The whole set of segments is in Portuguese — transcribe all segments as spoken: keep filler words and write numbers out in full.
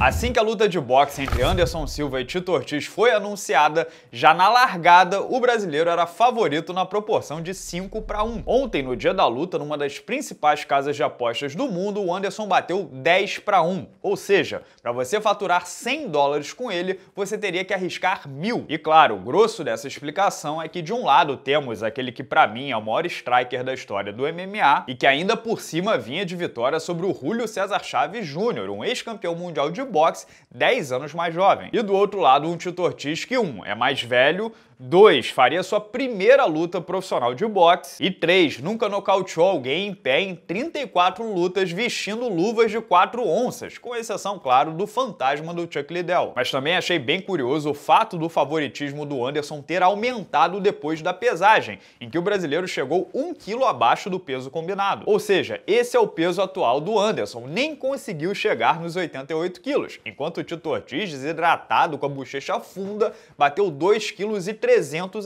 Assim que a luta de boxe entre Anderson Silva e Tito Ortiz foi anunciada, já na largada o brasileiro era favorito na proporção de cinco para um. Ontem, no dia da luta, numa das principais casas de apostas do mundo, o Anderson bateu dez para um. Ou seja, para você faturar cem dólares com ele, você teria que arriscar mil. E claro, o grosso dessa explicação é que de um lado temos aquele que para mim é o maior striker da história do M M A e que ainda por cima vinha de vitória sobre o Julio Cesar Chaves Júnior, um ex-campeão mundial de boxe dez anos mais jovem. E do outro lado, um Tito Ortiz que um, é mais velho, dois, faria sua primeira luta profissional de boxe e três, nunca nocauteou alguém em pé em trinta e quatro lutas vestindo luvas de quatro onças, com exceção, claro, do fantasma do Chuck Liddell. Mas também achei bem curioso o fato do favoritismo do Anderson ter aumentado depois da pesagem, em que o brasileiro chegou um quilo abaixo do peso combinado. Ou seja, esse é o peso atual do Anderson, nem conseguiu chegar nos oitenta e oito quilos, enquanto o Tito Ortiz, desidratado com a bochecha funda, bateu dois vírgula trezentos quilos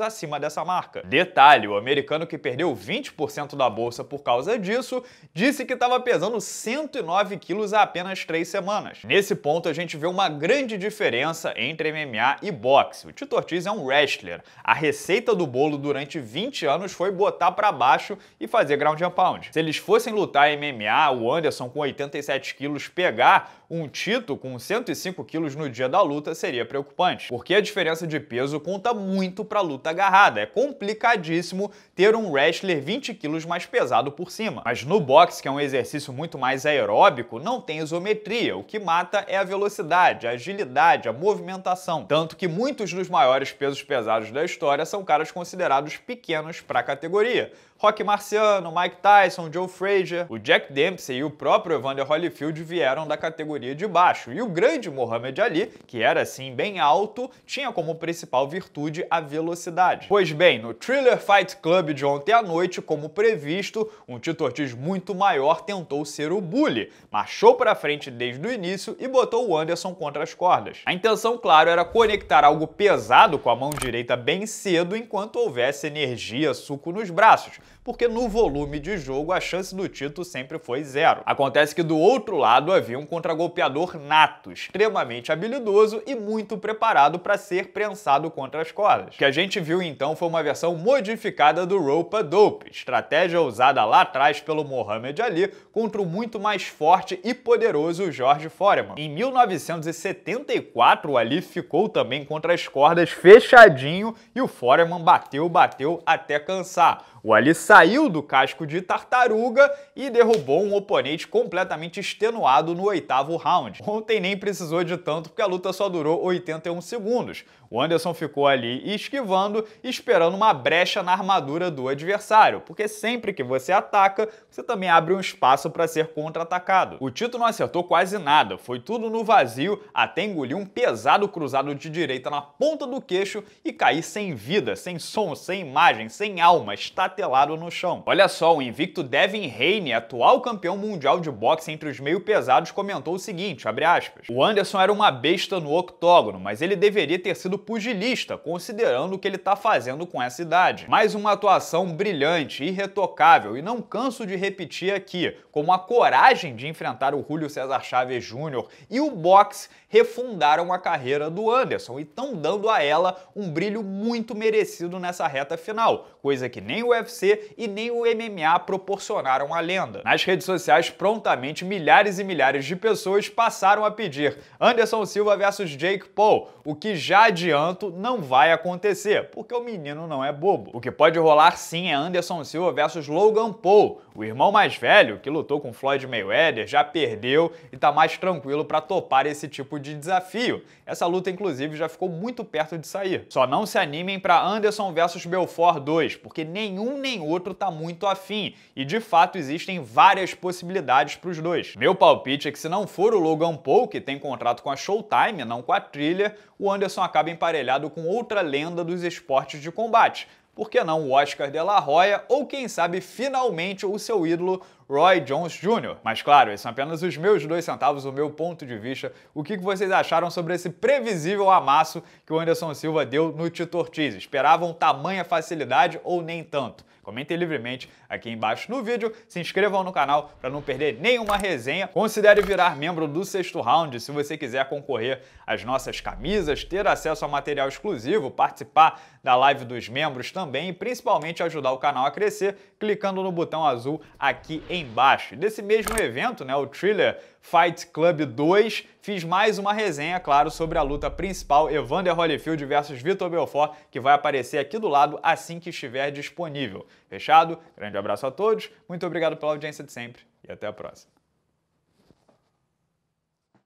acima dessa marca. Detalhe, o americano que perdeu vinte por cento da bolsa por causa disso, disse que estava pesando cento e nove quilos há apenas três semanas. Nesse ponto a gente vê uma grande diferença entre M M A e boxe. O Tito Ortiz é um wrestler. A receita do bolo durante vinte anos foi botar para baixo e fazer ground and pound. Se eles fossem lutar M M A, o Anderson com oitenta e sete quilos pegar um Tito com cento e cinco quilos no dia da luta seria preocupante, porque a diferença de peso conta muito muito para luta agarrada. É complicadíssimo ter um wrestler vinte quilos mais pesado por cima. Mas no boxe, que é um exercício muito mais aeróbico, não tem isometria. O que mata é a velocidade, a agilidade, a movimentação. Tanto que muitos dos maiores pesos pesados da história são caras considerados pequenos para a categoria. Rocky Marciano, Mike Tyson, Joe Frazier, o Jack Dempsey e o próprio Evander Holyfield vieram da categoria de baixo. E o grande Muhammad Ali, que era assim bem alto, tinha como principal virtude a velocidade. Pois bem, no Thriller Fight Club de ontem à noite, como previsto, um Tito Ortiz muito maior tentou ser o bully, marchou para frente desde o início e botou o Anderson contra as cordas. A intenção, claro, era conectar algo pesado com a mão direita bem cedo enquanto houvesse energia, suco nos braços, porque no volume de jogo a chance do Tito sempre foi zero. Acontece que do outro lado havia um contragolpeador nato, extremamente habilidoso e muito preparado para ser prensado contra as cordas. O que a gente viu então foi uma versão modificada do rope-a-dope, estratégia usada lá atrás pelo Muhammad Ali contra o muito mais forte e poderoso George Foreman. Em mil novecentos e setenta e quatro, o Ali ficou também contra as cordas fechadinho e o Foreman bateu, bateu até cansar. O Ali saiu do casco de tartaruga e derrubou um oponente completamente extenuado no oitavo round. Ontem nem precisou de tanto porque a luta só durou oitenta e um segundos. O Anderson ficou ali esquivando, esperando uma brecha na armadura do adversário, porque sempre que você ataca, você também abre um espaço para ser contra-atacado. O Tito não acertou quase nada, foi tudo no vazio, até engolir um pesado cruzado de direita na ponta do queixo e cair sem vida, sem som, sem imagem, sem alma, estatelado no chão. Olha só, o invicto Devin Haney, atual campeão mundial de boxe entre os meio pesados, comentou o seguinte, abre aspas, o Anderson era uma besta no octógono, mas ele deveria ter sido pugilista, considerando o que ele tá fazendo com essa idade. Mais uma atuação brilhante, irretocável, e não canso de repetir aqui, como a coragem de enfrentar o Julio Cesar Chaves Júnior e o boxe refundaram a carreira do Anderson e estão dando a ela um brilho muito merecido nessa reta final, coisa que nem o U F C e nem o M M A proporcionaram à lenda. Nas redes sociais, prontamente, milhares e milhares de pessoas passaram a pedir Anderson Silva versus Jake Paul, o que já adianta não vai acontecer, porque o menino não é bobo. O que pode rolar sim é Anderson Silva versus Logan Paul, o irmão mais velho que lutou com Floyd Mayweather, já perdeu e tá mais tranquilo para topar esse tipo de desafio. Essa luta inclusive já ficou muito perto de sair. Só não se animem para Anderson versus Belfort dois, porque nenhum nem outro tá muito afim e de fato existem várias possibilidades para os dois. Meu palpite é que se não for o Logan Paul, que tem contrato com a Showtime, não com a Thriller, o Anderson acaba em emparelhado com outra lenda dos esportes de combate. Por que não o Oscar De La Hoya ou, quem sabe, finalmente o seu ídolo Roy Jones Júnior Mas claro, esses são apenas os meus dois centavos, o meu ponto de vista. O que vocês acharam sobre esse previsível amasso que o Anderson Silva deu no Tito Ortiz? Esperavam tamanha facilidade ou nem tanto? Comentem livremente aqui embaixo no vídeo, se inscrevam no canal para não perder nenhuma resenha. Considere virar membro do Sexto Round se você quiser concorrer às nossas camisas, ter acesso a material exclusivo, participar da live dos membros também e principalmente ajudar o canal a crescer clicando no botão azul aqui embaixo. Desse mesmo evento, né, o Thriller Fight Club dois, fiz mais uma resenha, claro, sobre a luta principal Evander Holyfield versus Vitor Belfort, que vai aparecer aqui do lado assim que estiver disponível. Fechado? Grande abraço a todos, muito obrigado pela audiência de sempre e até a próxima.